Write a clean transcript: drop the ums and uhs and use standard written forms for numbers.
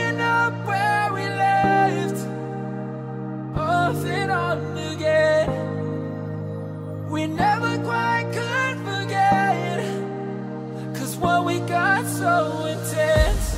picking up where we left off and on again. We never quite could forget, 'cause what we got so intense.